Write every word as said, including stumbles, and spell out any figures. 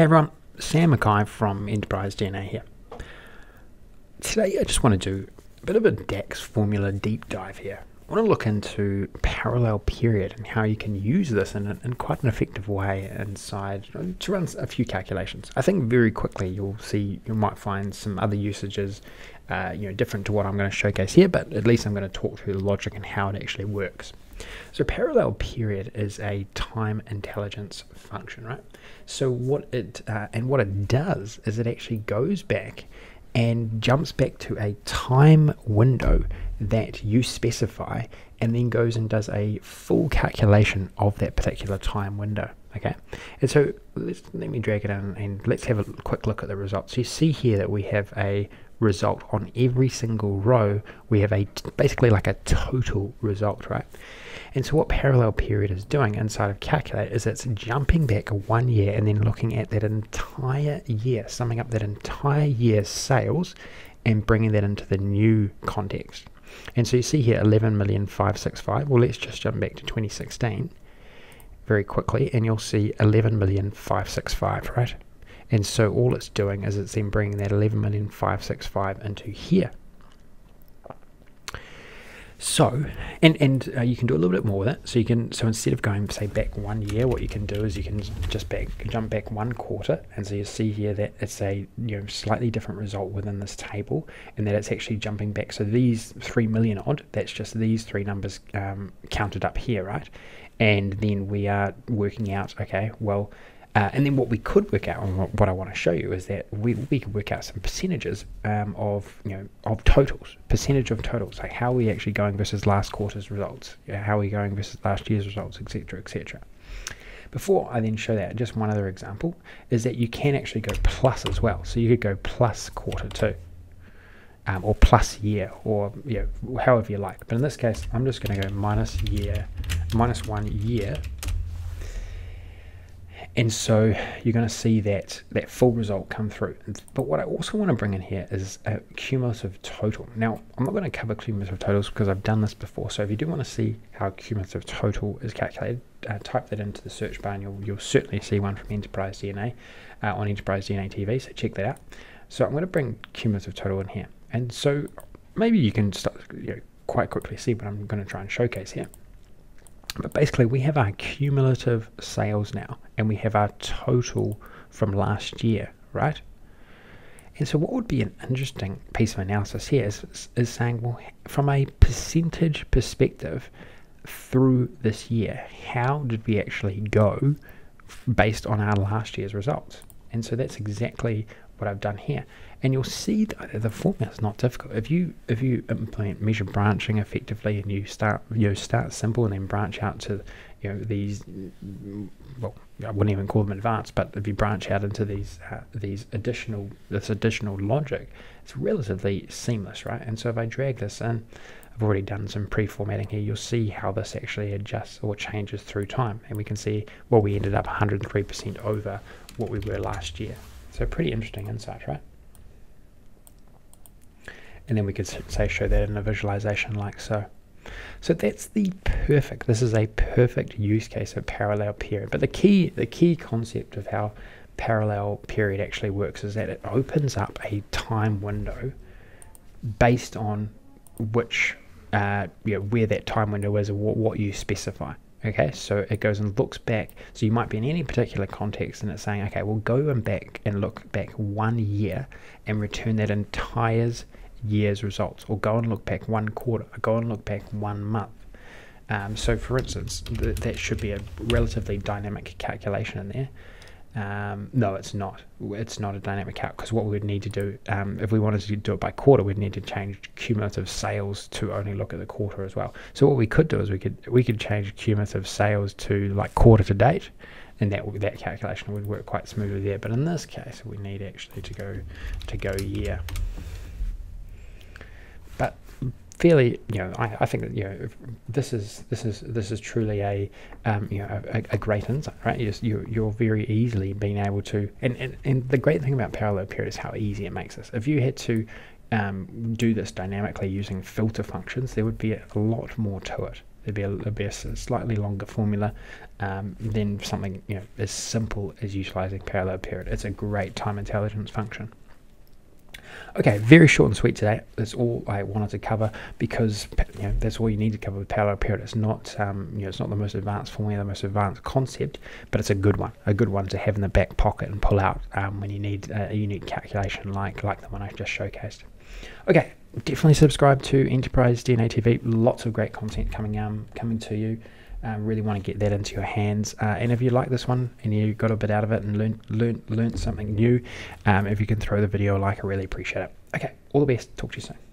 Hey everyone, Sam McKay from Enterprise D N A here. Today I just want to do a bit of a DAX formula deep dive here. I want to look into parallel period and how you can use this in, a, in quite an effective way inside to run a few calculations. I think very quickly you'll see, you might find some other usages uh, you know, different to what I'm going to showcase here, but at least I'm going to talk through the logic and how it actually works. So parallel period is a time intelligence function, right? So what it uh, and what it does is it actually goes back and jumps back to a time window that you specify, and then goes and does a full calculation of that particular time window. Okay, and so let's, let me drag it in and let's have a quick look at the results. You see here that we have a result on every single row. We have a basically like a total result, right? And so what parallel period is doing inside of calculate is it's jumping back one year and then looking at that entire year, summing up that entire year's sales and bringing that into the new context. And so you see here eleven million five sixty-five. Well, let's just jump back to twenty sixteen very quickly and you'll see eleven million five sixty-five, right? And so all it's doing is it's then bringing that eleven million five sixty-five into here. So, and, and uh, you can do a little bit more with it. So you can, so instead of going, say, back one year, what you can do is you can just back, jump back one quarter. And so you see here that it's a you know slightly different result within this table, and that it's actually jumping back. So these three million odd, that's just these three numbers um, counted up here, right? And then we are working out, okay, well, Uh, and then what we could work out, and what I want to show you, is that we, we could work out some percentages um, of, you know, of totals, percentage of totals, like how are we actually going versus last quarter's results, you know, how are we going versus last year's results, et cetera, et cetera. Before I then show that, just one other example is that you can actually go plus as well. So you could go plus quarter two, um, or plus year, or you know, however you like. But in this case, I'm just going to go minus year, minus one year. And so you're going to see that that full result come through. But what I also want to bring in here is a cumulative total. Now, I'm not going to cover cumulative totals because I've done this before. So if you do want to see how cumulative total is calculated, uh, type that into the search bar and you'll, you'll certainly see one from Enterprise D N A uh, on Enterprise D N A T V. So check that out. So I'm going to bring cumulative total in here. And so maybe you can start you know, quite quickly see what I'm going to try and showcase here. But basically we have our cumulative sales now, and we have our total from last year, right? And so what would be an interesting piece of analysis here is, is saying, well, from a percentage perspective through this year, how did we actually go based on our last year's results? And so that's exactly what I've done here. And you'll see that the formula is not difficult. If you if you implement measure branching effectively, and you start you start simple and then branch out to you know these, well, I wouldn't even call them advanced, but if you branch out into these uh, these additional this additional logic, it's relatively seamless, right? And so if I drag this in, I've already done some pre-formatting here. You'll see how this actually adjusts or changes through time, and we can see, well, we ended up one hundred three percent over what we were last year. So pretty interesting insight, right? And then we could say show that in a visualization like so. So that's the perfect, this is a perfect use case of parallel period. But the key, the key concept of how parallel period actually works is that it opens up a time window based on which, uh, you know, where that time window is or what, what you specify. Okay, so it goes and looks back. So you might be in any particular context and it's saying, okay, we'll go and back and look back one year and return that entire year's results, or go and look back one quarter, or go and look back one month. Um, so for instance, th that should be a relatively dynamic calculation in there. Um, no, it's not. It's not a dynamic calc, because what we would need to do, um, if we wanted to do it by quarter, we'd need to change cumulative sales to only look at the quarter as well. So what we could do is we could we could change cumulative sales to like quarter to date, and that that calculation would work quite smoothly there. But in this case, we need actually to go to go year. But fairly, you know, I, I think that you know this is this is this is truly a um, you know a, a great insight, right? You just, you you're very easily being able to, and, and and the great thing about parallel period is how easy it makes this. If you had to um, do this dynamically using filter functions, there would be a lot more to it. It'd be a, it'd be a slightly longer formula um, than something you know as simple as utilizing parallel period. It's a great time intelligence function. Okay, very short and sweet today. That's all I wanted to cover because you know, that's all you need to cover with parallel period. It's not um, you know it's not the most advanced formula, the most advanced concept, but it's a good one, a good one to have in the back pocket and pull out um, when you need a unique calculation like like the one I just showcased. Okay, definitely subscribe to Enterprise D N A T V. Lots of great content coming um coming to you. Uh, really want to get that into your hands. Uh, and if you like this one and you got a bit out of it and learned learned learned something new, um, if you can throw the video a like, I really appreciate it. Okay, all the best. Talk to you soon.